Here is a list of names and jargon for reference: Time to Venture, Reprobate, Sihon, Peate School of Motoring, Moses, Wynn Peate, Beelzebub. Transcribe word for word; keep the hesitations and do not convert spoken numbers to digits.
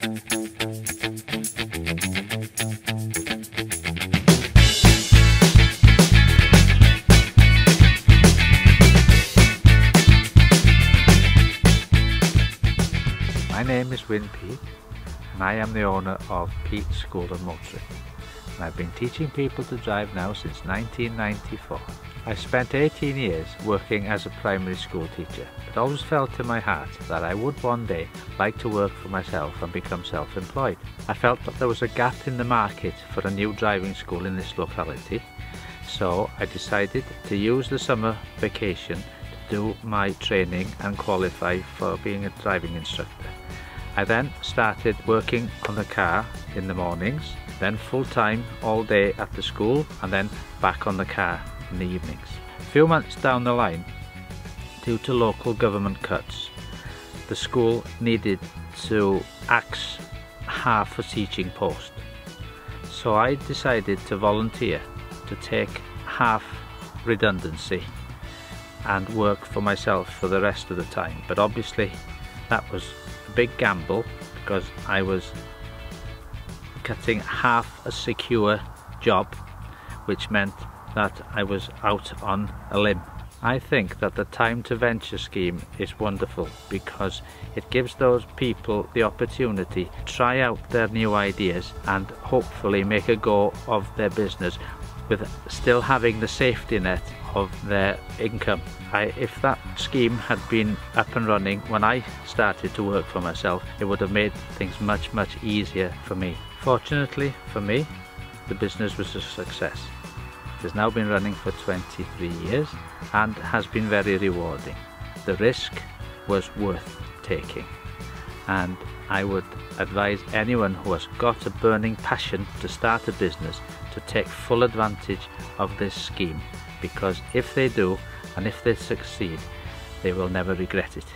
My name is Wynn Peate, and I am the owner of Peate School of Motoring, and I've been teaching people to drive now since nineteen ninety-four. I spent eighteen years working as a primary school teacher, but always felt in my heart that I would one day like to work for myself and become self-employed. I felt that there was a gap in the market for a new driving school in this locality, so I decided to use the summer vacation to do my training and qualify for being a driving instructor. I then started working on the car in the mornings, then full-time all day at the school, and then back on the car in the evenings. A few months down the line, due to local government cuts, the school needed to axe half a teaching post. So I decided to volunteer to take half redundancy and work for myself for the rest of the time. But obviously that was a big gamble, because I was cutting half a secure job, which meant that I was out on a limb. I think that the Time to Venture scheme is wonderful, because it gives those people the opportunity to try out their new ideas and hopefully make a go of their business with still having the safety net of their income. I, if that scheme had been up and running when I started to work for myself, it would have made things much, much easier for me. Fortunately for me, the business was a success. It has now been running for twenty-three years and has been very rewarding. The risk was worth taking, and I would advise anyone who has got a burning passion to start a business to take full advantage of this scheme, because if they do, and if they succeed, they will never regret it.